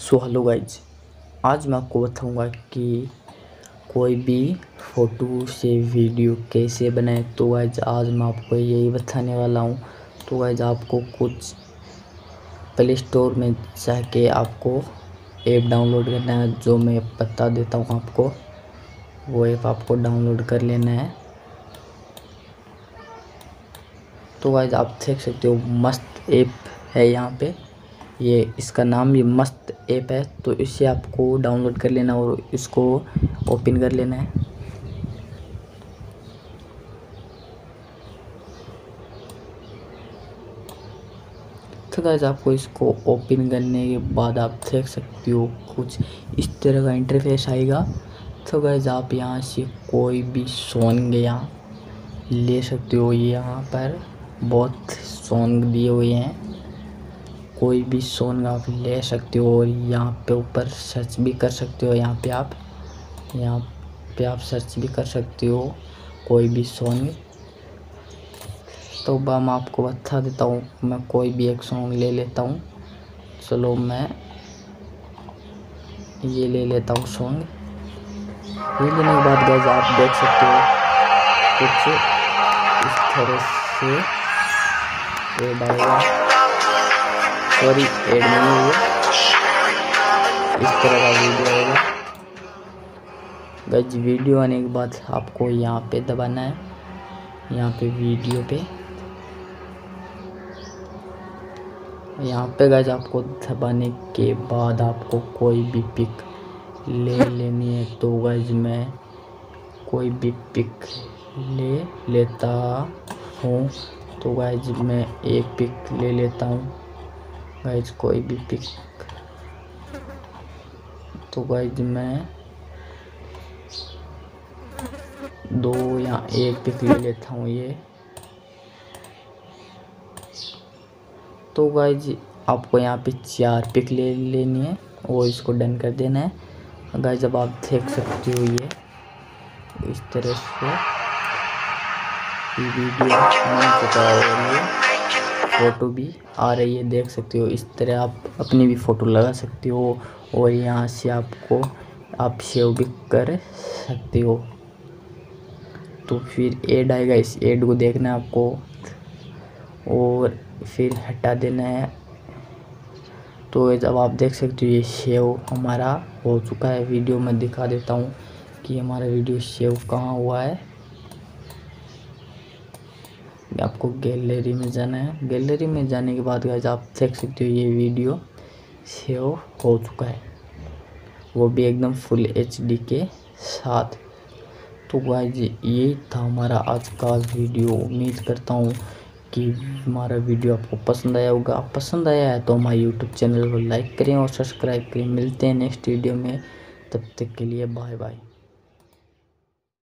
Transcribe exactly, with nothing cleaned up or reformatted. So hello guys, आज मैं आपको बताऊंगा कि कोई भी फ़ोटो से वीडियो कैसे बनाए। तो गाइज आज मैं आपको यही बताने वाला हूं। तो गाइज आपको कुछ प्ले स्टोर में जाके आपको ऐप डाउनलोड करना है, जो मैं बता देता हूं आपको। वो ऐप आपको डाउनलोड कर लेना है। तो गाइज आप देख सकते हो मस्त ऐप है यहाँ पे, ये इसका नाम ये मस्त ऐप है। तो इसे आपको डाउनलोड कर लेना और इसको ओपन कर लेना है। तो गाइस आपको इसको ओपन करने के बाद आप देख सकते हो कुछ इस तरह का इंटरफेस आएगा। तो गाइस आप यहाँ से कोई भी सॉन्ग यहाँ ले सकते हो। यहाँ पर बहुत सॉन्ग दिए हुए हैं, कोई भी सॉन्ग आप ले सकते हो। और यहाँ पे ऊपर सर्च भी कर सकते हो। यहाँ पे आप यहाँ पे आप सर्च भी कर सकते हो कोई भी सॉन्ग। तो मैं आपको बता देता हूँ, मैं कोई भी एक सॉन्ग ले लेता हूँ। चलो मैं ये ले लेता हूँ सॉन्ग। ये लेने के बाद गाइस आप देख सकते हो कुछ इस तरह से ये डालेगा, सॉरी एड नहीं हुआ, इस तरह का वीडियो आएगा। गाइस वीडियो आने के बाद आपको यहाँ पे दबाना है, यहाँ पे वीडियो पे, यहाँ पे गाइस आपको दबाने के बाद आपको कोई भी पिक ले लेनी है। तो गाइस मैं कोई भी पिक ले लेता हूँ। तो गाइस मैं एक पिक ले लेता हूँ गाइज, कोई भी पिक। तो गाइज मैं दो या एक पिक ले लेता हूँ ये। तो गाइज आपको यहाँ पे चार पिक ले लेनी है और इसको डन कर देना है। गाइज अब आप देख सकते हो ये इस तरह से वीडियो बन चुका है, फ़ोटो भी आ रही है, देख सकते हो। इस तरह आप अपनी भी फ़ोटो लगा सकते हो और यहाँ से आपको आप सेव भी कर सकते हो। तो फिर ऐड आएगा, इस ऐड को देखना है आपको और फिर हटा देना है। तो जब आप देख सकते हो ये सेव हमारा हो चुका है। वीडियो में दिखा देता हूँ कि हमारा वीडियो सेव कहाँ हुआ है। आपको गैलरी में जाना है। गैलरी में जाने के बाद गाइस आप देख सकते हो ये वीडियो सेव हो चुका है, वो भी एकदम फुल एचडी के साथ। तो गाइस ये था हमारा आज का वीडियो। उम्मीद करता हूँ कि हमारा वीडियो आपको पसंद आया होगा। पसंद आया है तो हमारे यूट्यूब चैनल को लाइक करें और सब्सक्राइब करें। मिलते हैं नेक्स्ट वीडियो में, तब तक के लिए बाय बाय।